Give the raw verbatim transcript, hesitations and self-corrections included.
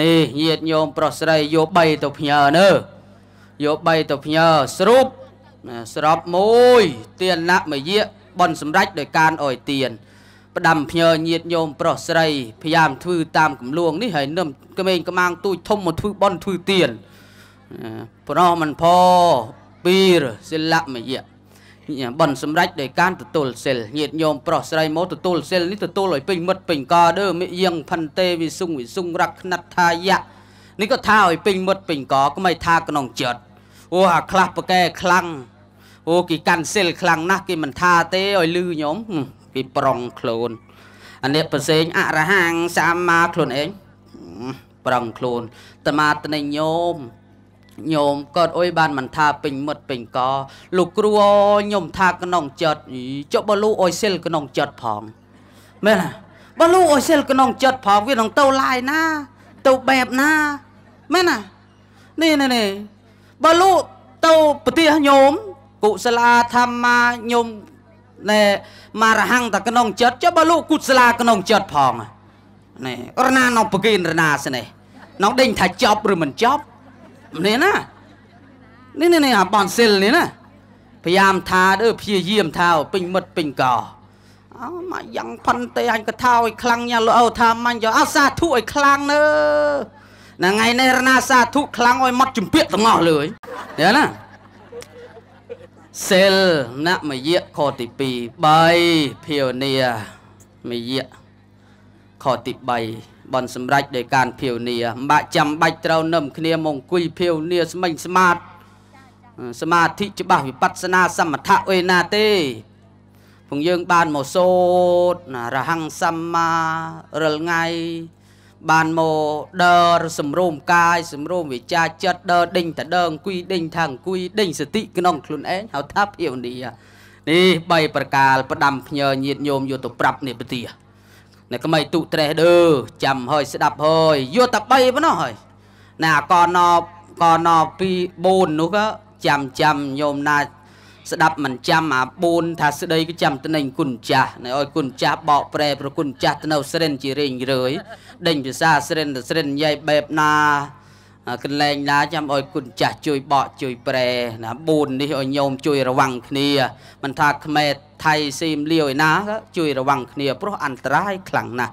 นี่เหยียดโยมปลอดใจโยบใบตบเหยื่อเนอโยบใบตบเหยื่อสรุปสรุปมวยเตียนนักไม่เยอะบนสมรักโดยการอ่อยเตียนประดมเหยื่อเหยียดโยมปลอดใจพยายามทื่อตามกลุ่มลวงนี่เห็นน้ำก็เองก็มังตุยทมมันทื่อบนทื่อเตียนเพราะมันพอปีหรือเซลละไม่เยอะบนสมรักโดยการตุตุลเซลเหยียดโยมปลอดใจโมตุตุลเซลนี่ตุตุลอยปิงมัดปิงกอเด้อไม่ยังพันเตวิสุงวิสุงรักนัททายะนี่ก็ท่าอยปิงมัดปิงกอก็ไม่ท่าก็นองเจิดโอ้คลับปะแกคลังโอ้กี่การเซลคลังนะกี่มันท่าเตออยลือโยมกี่ปรองโคลนอันนี้เปอร์เซ็นต์อะระหังสามมาโคลนเองปรองโคลนแต่มาแต่ในโยมโยมก็โอ้ยบ้านมันทาปิงหมดปิงกอลูกครัวโยมทากระนองจัดเจ้าบลูโอเซลกระนองจัดผองไม่ล่ะบลูโอเซลกระนองจัดผองวิ่งน้องเต่าลายนะเต่าแบบนะไม่น่ะนี่นี่นี่บลูเต่าปฏิหโยมกุศลธรรมโยมในมาระหังตะกระนองจัดเจ้าบลูกุศลกระนองจัดผองนี่รนาน้องปกินรนาสิเนี่ยน้องเด้งถ่ายจับหรือมันจับนี่นะนี่นี่นี่บอนเซลนี่นะพยายามทาเด้อพี่เยี่ยมเท้าปิงมดปิงกอเอามายังพันเตยกระเท้าไอ้คลังเนี่ยเราเอาทำมันอย่าเอาซาทุไอ้คลังเนอะนั่งไงในรนาซาทุคลังไอ้มัดจุ่มเปี๊ยกตั้งหม้อเลยเดี๋ยวนะเซลนะไม่เยอะคอติปีใบเพียวเนียไม่เยอะคอติใบบอลสมรักโดยการเพียวเนียบะจำใบเต้านมเนียมงกุยเพียวเนียสมัยสมาร์สมาธิจะบ้าวิปัสสนาสมถะเอนาเต้พงยืงบานโมโซดระหังสัมมาเรื่องไงบานโมเดอร์สมรวมกายสมรวมวิจารจัดเดอร์ดิ่งแต่เดิงกุยดิ่งทางกุยดิ่งสติกนองคลุนเอ็งเอาทับเพียวเนียนี่ใบประกาศประดำเพยเนียโยมโยตุปรับเนี่ยปฏิยาในก็ไม่ตุเตะเด้อจำเฮยสดับเฮยยัวตะไปปะเนาะเฮยน่ะกอนอก่อนอปีบูนนู้ก็จำจำโยมน่ะสดับมันจำอ่ะบูนถ้าสุดเลยก็จำตะนิงกุญแจในอ้อยกุญแจบอกเปรย์ประกุญแจตะนาวเสด็จจีเริงเลยเด้งจะซาเสด็จเสด็จใหญ่แบบน่ะกันแรงน่ะจำอ้อยกุญแจช่วยบอกช่วยเปรย์น่ะบูนนี่อ้อยโยมช่วยระวังนี่มันทักเมตไทยซีมเลี้ยวนะก็ช่วยระวังเนี่ยเพราะอันตรายคลั่งนะ